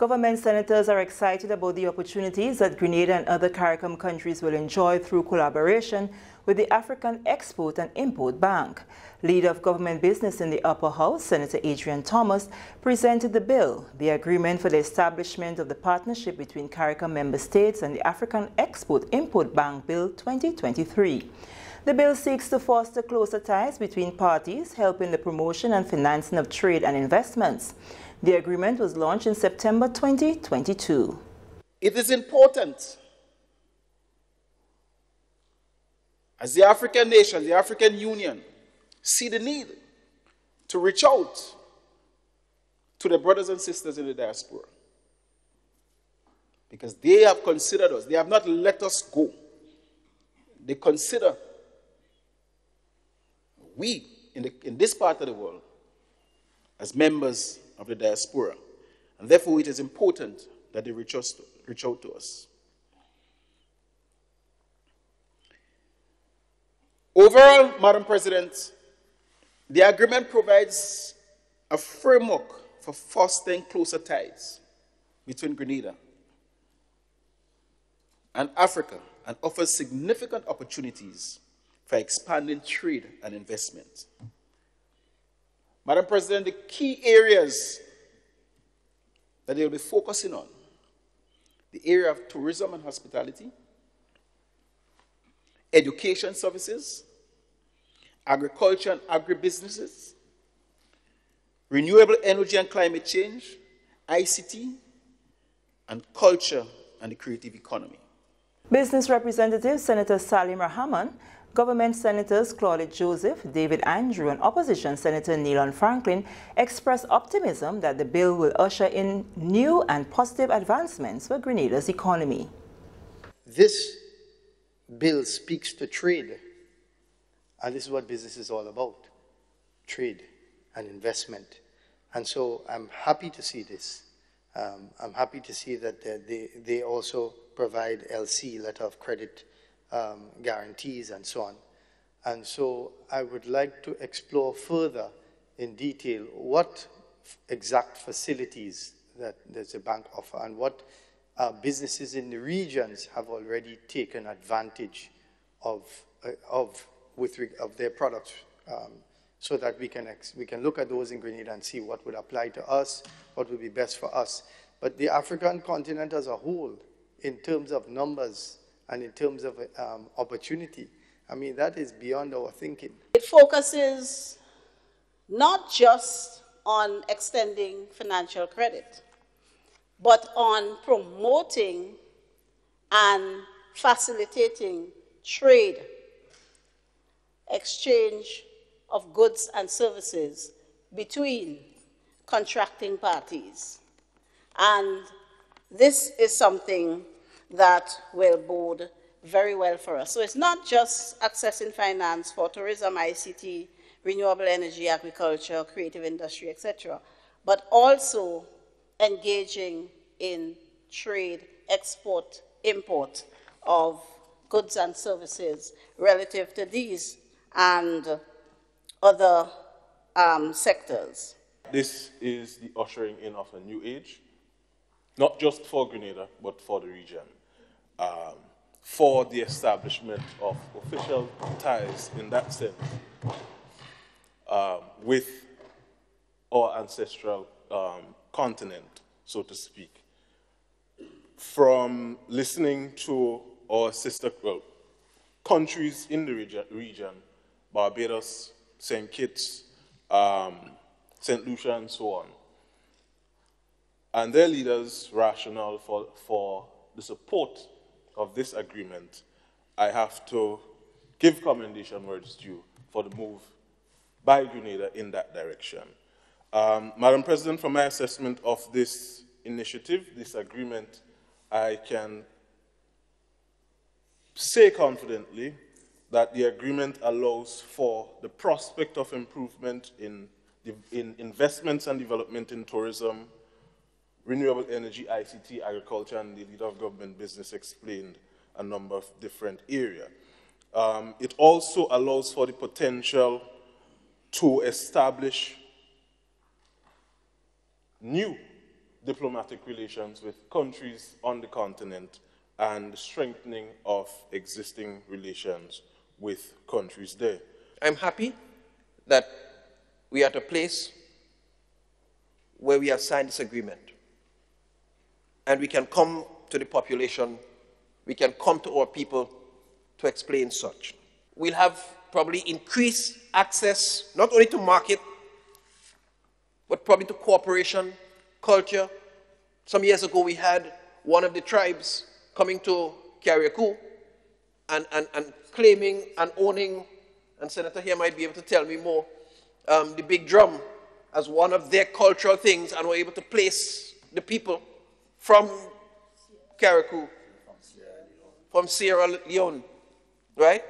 Government senators are excited about the opportunities that Grenada and other CARICOM countries will enjoy through collaboration with the African Export-Import Bank. Leader of Government Business in the Upper House, Senator Adrian Thomas, presented the bill, the agreement for the establishment of the partnership between CARICOM member states and the African Export-Import Bank Bill 2023. The bill seeks to foster closer ties between parties, helping the promotion and financing of trade and investments. The agreement was launched in September 2022. It is important, as the African nation, the African Union, see the need to reach out to their brothers and sisters in the diaspora, because they have considered us. They have not let us go. They consider we in this part of the world as members of the diaspora, and therefore it is important that they reach out to us. Overall, Madam President, the agreement provides a framework for fostering closer ties between Grenada and Africa, and offers significant opportunities for expanding trade and investment. Madam President, the key areas that they will be focusing on: the area of tourism and hospitality, education services, agriculture and agribusinesses, renewable energy and climate change, ICT, and culture and the creative economy. Business representative Senator Salim Rahman, Government Senators Claudette Joseph, David Andrew, and Opposition Senator Neilon Franklin expressed optimism that the bill will usher in new and positive advancements for Grenada's economy. This bill speaks to trade, and this is what business is all about, trade and investment. And so I'm happy to see this. I'm happy to see that they also provide LC, letter of credit, guarantees and so on. And so I would like to explore further in detail what exact facilities that does the bank offer, and what businesses in the regions have already taken advantage of their products, so that we can look at those in Grenada and see what would apply to us, what would be best for us. But the African continent as a whole, in terms of numbers and in terms of opportunity, I mean, that is beyond our thinking. It focuses not just on extending financial credit, but on promoting and facilitating trade, exchange of goods and services between contracting parties. And this is something that will bode very well for us. So it's not just accessing finance for tourism, ICT, renewable energy, agriculture, creative industry, etc., but also engaging in trade, export, import of goods and services relative to these and other sectors. This is the ushering in of a new age, not just for Grenada, but for the region. For the establishment of official ties in that sense with our ancestral continent, so to speak. From listening to our sister countries in the region, Barbados, St. Kitts, St. Lucia, and so on, and their leaders' rationale for the support of this agreement, I have to give commendation where it's due for the move by Grenada in that direction. Madam President, from my assessment of this initiative, this agreement, I can say confidently that the agreement allows for the prospect of improvement in investments and development in tourism, renewable energy, ICT, agriculture, and the Leader of Government Business explained a number of different areas. It also allows for the potential to establish new diplomatic relations with countries on the continent and strengthening of existing relations with countries there. I'm happy that we are at a place where we have signed this agreement and we can come to the population, we can come to our people to explain such. We'll have probably increased access, not only to market, but probably to cooperation, culture. Some years ago, we had one of the tribes coming to CARICOM and claiming and owning, and Senator here might be able to tell me more, the big drum as one of their cultural things, and were able to place the people from CARICOM, from Sierra Leone, right?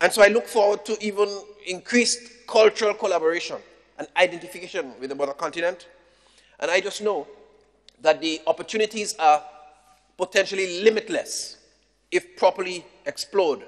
And so I look forward to even increased cultural collaboration and identification with the mother continent. And I just know that the opportunities are potentially limitless if properly explored.